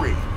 victory!